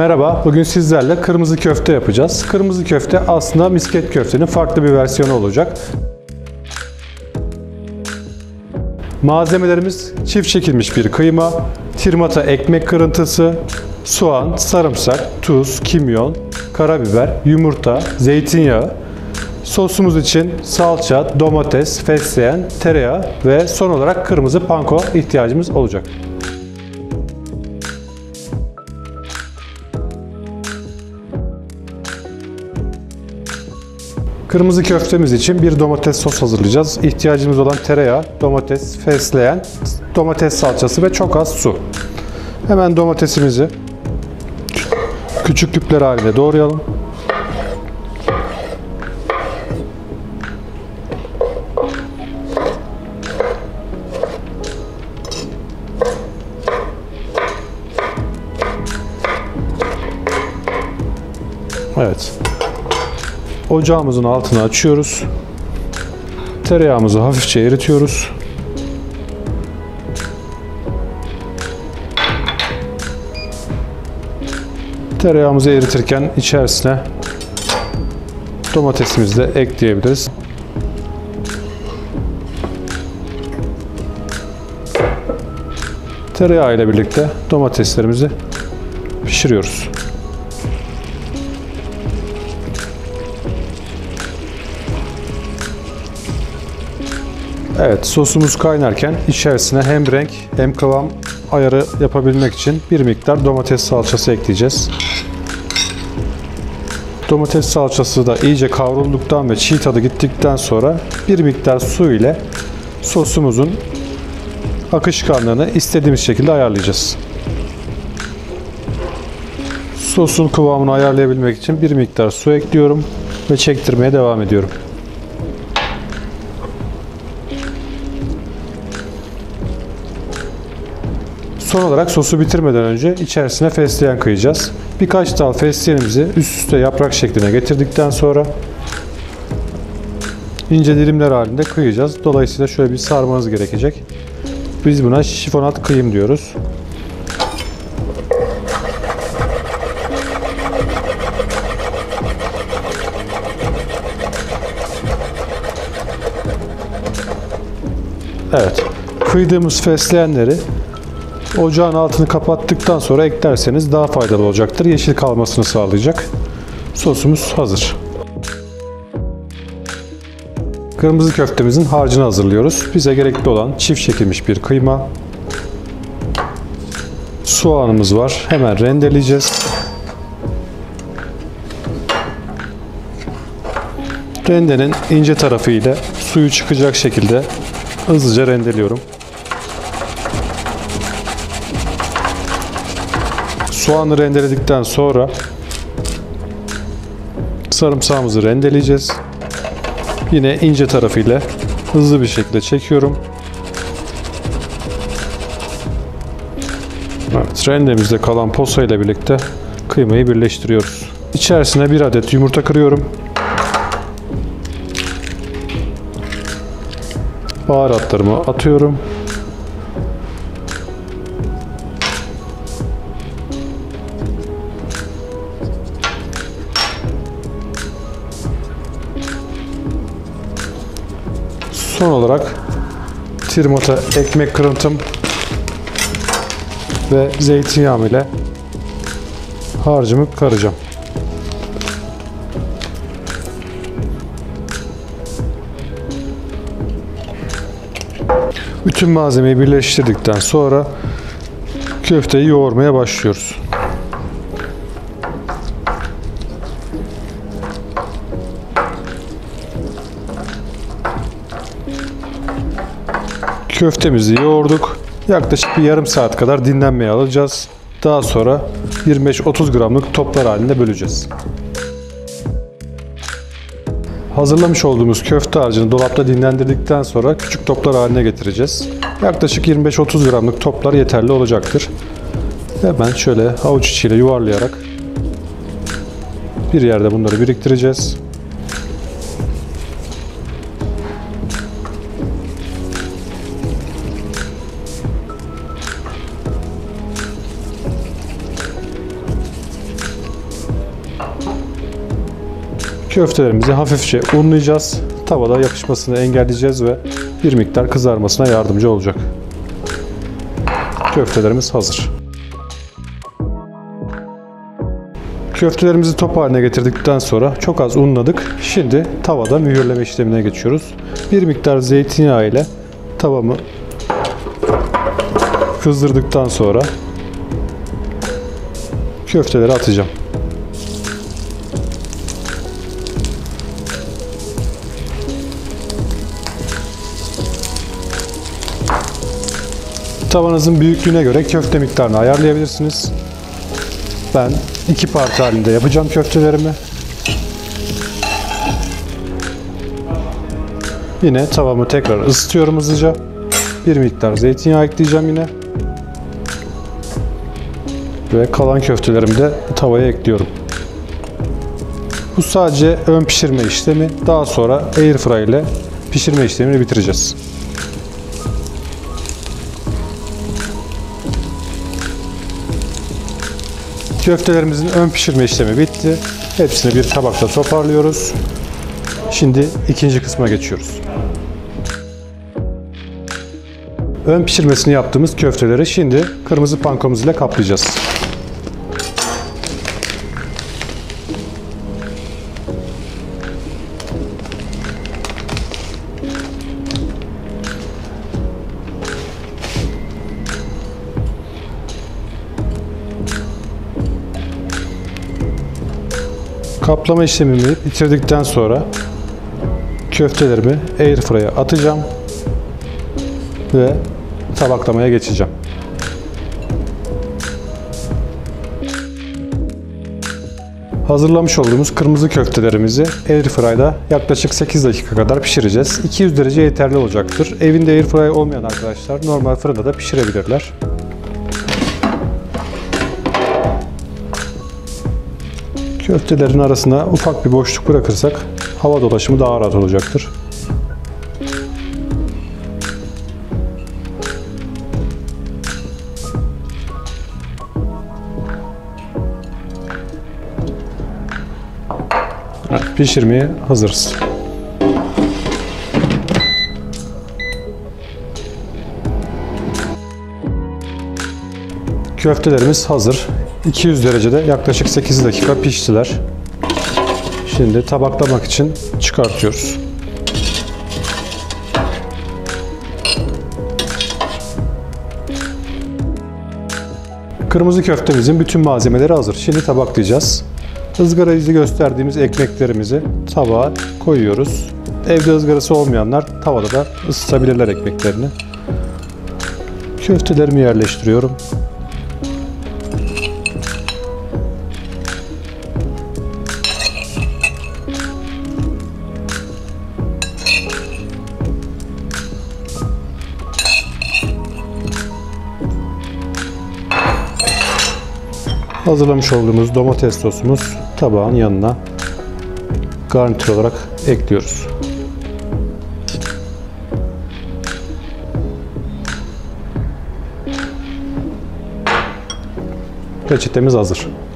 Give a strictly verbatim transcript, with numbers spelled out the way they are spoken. Merhaba, bugün sizlerle kırmızı köfte yapacağız. Kırmızı köfte aslında misket köftenin farklı bir versiyonu olacak. Malzemelerimiz çift çekilmiş bir kıyma, tirmata ekmek kırıntısı, soğan, sarımsak, tuz, kimyon, karabiber, yumurta, zeytinyağı, sosumuz için salça, domates, fesleğen, tereyağı ve son olarak kırmızı panko ihtiyacımız olacak. Kırmızı köftemiz için bir domates sos hazırlayacağız. İhtiyacımız olan tereyağı, domates, fesleğen, domates salçası ve çok az su. Hemen domatesimizi küçük küpler halinde doğrayalım. Evet. Ocağımızın altını açıyoruz. Tereyağımızı hafifçe eritiyoruz. Tereyağımızı eritirken içerisine domatesimizi de ekleyebiliriz. Tereyağı ile birlikte domateslerimizi pişiriyoruz. Evet, sosumuz kaynarken içerisine hem renk hem kıvam ayarı yapabilmek için bir miktar domates salçası ekleyeceğiz. Domates salçası da iyice kavrulduktan ve çiğ tadı gittikten sonra bir miktar su ile sosumuzun akışkanlığını istediğimiz şekilde ayarlayacağız. Sosun kıvamını ayarlayabilmek için bir miktar su ekliyorum ve çektirmeye devam ediyorum. Son olarak sosu bitirmeden önce içerisine fesleğen kıyacağız. Birkaç dal fesleğenimizi üst üste yaprak şekline getirdikten sonra ince dilimler halinde kıyacağız. Dolayısıyla şöyle bir sarmanız gerekecek. Biz buna şifonat kıyım diyoruz. Evet, kıydığımız fesleğenleri ocağın altını kapattıktan sonra eklerseniz daha faydalı olacaktır. Yeşil kalmasını sağlayacak. Sosumuz hazır. Kırmızı köftemizin harcını hazırlıyoruz. Bize gerekli olan çift çekilmiş bir kıyma. Soğanımız var. Hemen rendeleyeceğiz. Rendenin ince tarafı ile suyu çıkacak şekilde hızlıca rendeliyorum. Soğanı rendeledikten sonra sarımsağımızı rendeleyeceğiz. Yine ince tarafıyla hızlı bir şekilde çekiyorum. Evet, rendemizde kalan posa ile birlikte kıymayı birleştiriyoruz. İçerisine bir adet yumurta kırıyorum. Baharatlarımı atıyorum. Son olarak tirmata ekmek kırıntım ve zeytinyağım ile harcımı karacağım. Bütün malzemeyi birleştirdikten sonra köfteyi yoğurmaya başlıyoruz. Köftemizi yoğurduk. Yaklaşık bir yarım saat kadar dinlenmeye alacağız. Daha sonra yirmi beş otuz gramlık toplar halinde böleceğiz. Hazırlamış olduğumuz köfte harcını dolapta dinlendirdikten sonra küçük toplar haline getireceğiz. Yaklaşık yirmi beş otuz gramlık toplar yeterli olacaktır. Hemen şöyle avuç içiyle yuvarlayarak bir yerde bunları biriktireceğiz. Köftelerimizi hafifçe unlayacağız. Tavada yapışmasını engelleyeceğiz ve bir miktar kızarmasına yardımcı olacak. Köftelerimiz hazır. Köftelerimizi top haline getirdikten sonra çok az unladık. Şimdi tavada mühürleme işlemine geçiyoruz. Bir miktar zeytinyağı ile tavamı kızdırdıktan sonra köfteleri atacağım. Tavanızın büyüklüğüne göre köfte miktarını ayarlayabilirsiniz. Ben iki parça halinde yapacağım köftelerimi. Yine tavamı tekrar ısıtıyorum hızlıca. Bir miktar zeytinyağı ekleyeceğim yine. Ve kalan köftelerimi de tavaya ekliyorum. Bu sadece ön pişirme işlemi. Daha sonra airfryer ile pişirme işlemini bitireceğiz. Köftelerimizin ön pişirme işlemi bitti. Hepsini bir tabakta toparlıyoruz. Şimdi ikinci kısma geçiyoruz. Ön pişirmesini yaptığımız köfteleri şimdi kırmızı pankomuz ile kaplayacağız. Kaplama işlemimi bitirdikten sonra köftelerimi airfryer'a atacağım ve tabaklamaya geçeceğim. Hazırlamış olduğumuz kırmızı köftelerimizi airfryer'da yaklaşık sekiz dakika kadar pişireceğiz. iki yüz derece yeterli olacaktır. Evinde airfryer olmayan arkadaşlar normal fırında da pişirebilirler. Köftelerin arasına ufak bir boşluk bırakırsak hava dolaşımı daha rahat olacaktır. Evet, pişirmeye hazırız. Köftelerimiz hazır. iki yüz derecede yaklaşık sekiz dakika piştiler. Şimdi tabaklamak için çıkartıyoruz. Kırmızı köftemizin bütün malzemeleri hazır. Şimdi tabaklayacağız. Izgara izi gösterdiğimiz ekmeklerimizi tabağa koyuyoruz. Evde ızgarası olmayanlar tavada da ısıtabilirler ekmeklerini. Köftelerimi yerleştiriyorum. Hazırlamış olduğumuz domates sosumuz tabağın yanına garnitür olarak ekliyoruz. Reçetemiz hazır.